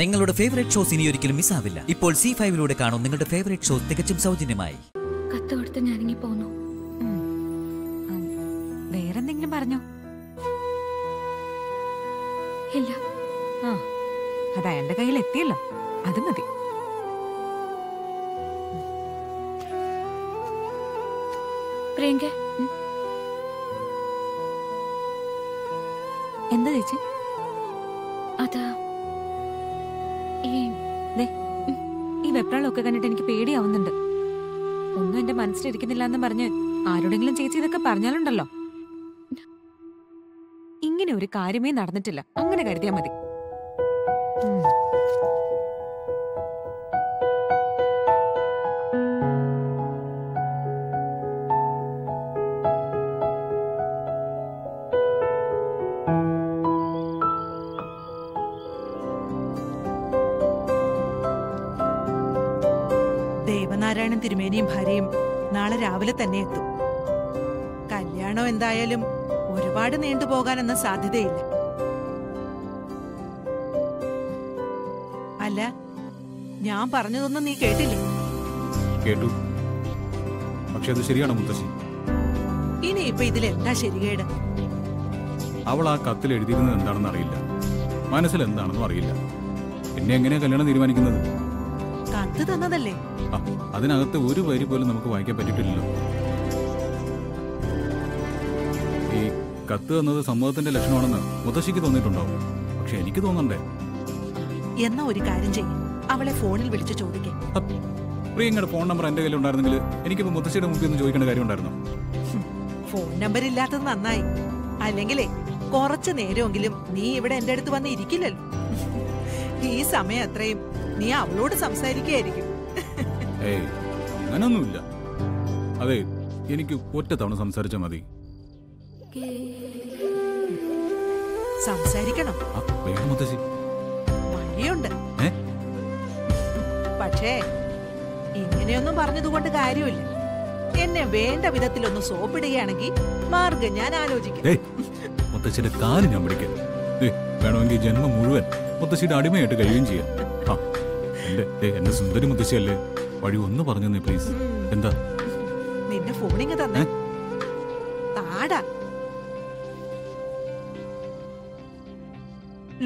നിങ്ങളുടെ favourite shows ഇനി ഒരിക്കലും മിസ് ആവില്ല. ഇപ്പോൾ C5 ലൂടെ കാണും നിങ്ങളുടെ ഫേവറേറ്റ് ഷോ തികച്ചും സൗജന്യമായി. കത്ത് കൊടുത്ത് ഞാൻ ഇങ്ങി പോന്നു. വേറെ എന്തെങ്കിലും പറഞ്ഞോ? ഇല്ല. ആ അതാ എന്റെ കയ്യിൽ എത്തിയില്ല. അത് മതി. പ്രിയങ്ക എന്താ ചേച്ചി? അതാ ഈ വെപ്രാളൊക്കെ കണ്ടിട്ട് എനിക്ക് പേടിയാവുന്നുണ്ട്. ഒന്നും എന്റെ മനസ്സിലിരിക്കുന്നില്ല എന്ന് പറഞ്ഞ് ആരോടെങ്കിലും ചേച്ചി ഇതൊക്കെ പറഞ്ഞാലുണ്ടല്ലോ, ഇങ്ങനെ ഒരു കാര്യമേ നടന്നിട്ടില്ല അങ്ങനെ കരുതിയാ മതി. ായണൻ തിരുമേനിയും ഭാര്യയും നാളെ രാവിലെ തന്നെ എത്തും. കല്യാണം എന്തായാലും ഒരുപാട് നീണ്ടുപോകാനൊന്നും സാധ്യതയില്ല. അല്ല, ഞാൻ പറഞ്ഞതൊന്നും നീ കേട്ടില്ലേ? കേട്ടു. പക്ഷേ അത് ശരിയാണോ മുത്തശ്ശി? ഇനി ഇപ്പൊ ഇതിലെന്താ ശരികേട്? അവൾ ആ കത്തിൽ എഴുതിയിരുന്നത് എന്താണെന്ന് അറിയില്ല, മനസ്സിൽ എന്താണെന്നും അറിയില്ല. എന്നെ എങ്ങനെയാ കല്യാണം തീരുമാനിക്കുന്നത്? കത്ത് തന്നതല്ലേ, അതിനകത്ത് ഒരു വരി പോലും നമുക്ക് വായിക്കാൻ പറ്റിയിട്ടില്ലല്ലോ. ഈ കത്ത് എന്നത് സമ്മതത്തിന്റെ ലക്ഷണമാണെന്ന് മുത്തശ്ശിക്ക് തോന്നിയിട്ടുണ്ടാവും, പക്ഷെ എനിക്ക് തോന്നണ്ടേ? എന്നാ ഒരു കാര്യം ചെയ്യും, അവളെ ഫോണിൽ വിളിച്ചു ചോദിക്കേ. പ്രിയങ്കയുടെ ഫോൺ നമ്പർ എന്റെ കയ്യിലുണ്ടായിരുന്നെങ്കിൽ എനിക്കിപ്പോ മുത്തശ്ശിയുടെ മുമ്പിൽ ഒന്ന് ചോദിക്കേണ്ട കാര്യം ഉണ്ടായിരുന്നു. ഫോൺ നമ്പർ ഇല്ലാത്തത് നന്നായി, അല്ലെങ്കിലേ കുറച്ചു നേരമെങ്കിലും നീ ഇവിടെ എന്റെ അടുത്ത് വന്ന് ഇരിക്കില്ലല്ലോ. ഈ സമയം അത്രയും നീ അവളോട് സംസാരിക്കുകയായിരിക്കും. ഏയ് അങ്ങനൊന്നുമില്ല. അതെ, എനിക്ക് ഒറ്റ തവണ സംസാരിച്ചാൽ മതി. സംസാരിക്കണം വഴിയുണ്ട്, പക്ഷേ ഇങ്ങനെയൊന്നും പറഞ്ഞതുകൊണ്ട് കാര്യമില്ല. എന്നെ വേണ്ട വിധത്തിലൊന്ന് സോപ്പിടുകയാണെങ്കിൽ മാർഗം ഞാൻ ആലോചിക്കും. മുത്തശ്ശിയുടെ കാല് ഞാൻ പിടിക്കാം, വേണമെങ്കിൽ ജന്മം മുഴുവൻ മുത്തശ്ശിയുടെ അടിമയായിട്ട് കഴിയുകയും ചെയ്യാം. എന്റെ സുന്ദരി മുത്തശ്ശിയല്ലേ, വഴി ഒന്ന് പറഞ്ഞു പ്ലീസ്. എന്താ നിന്റെ ഫോണിങ് തന്നെ?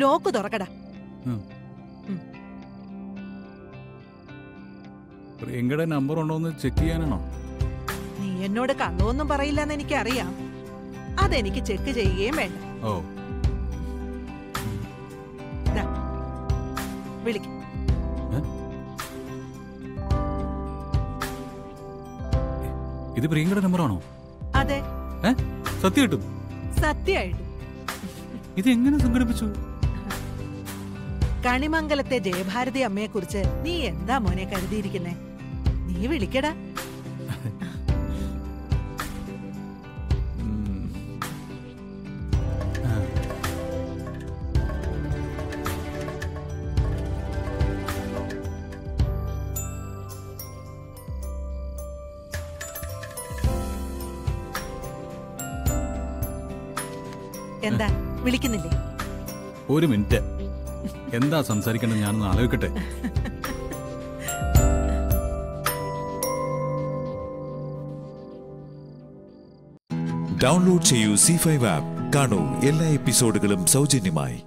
ലോക്ക് തുറക്കടാ. പ്രിയങ്കയുടെ നമ്പർ ഉണ്ടോന്ന് ചെക്ക് ചെയ്യാനാണോ? നീ എന്നോട് കള്ളൊന്നും പറയില്ലെന്ന് എനിക്കറിയാം, അതെനിക്ക് ചെക്ക് ചെയ്യുകയും വേണ്ട. ഓ വിളിക്കും. ഇത് പ്രിയങ്കയുടെ നമ്പറാണോ? അതെ. സത്യമായിട്ടും? സത്യമായിട്ടും. ഇത് എങ്ങനെ സംഘടിപ്പിച്ചു? കണിമംഗലത്തെ ജയഭാരതി അമ്മയെ കുറിച്ച് നീ എന്താ മോനെ കരുതിയിരിക്കുന്നേ? നീ വിളിക്കടാ. എന്താ വിളിക്കുന്നില്ലേ? ഒരു മിനിറ്റ്, എന്താ സംസാരിക്കണ്ട ഞാനൊന്ന് ആലോചിക്കട്ടെ. ഡൗൺലോഡ് ചെയ്യൂ C5 ആപ്പ്, കാണൂ എല്ലാ എപ്പിസോഡുകളും സൗജന്യമായി.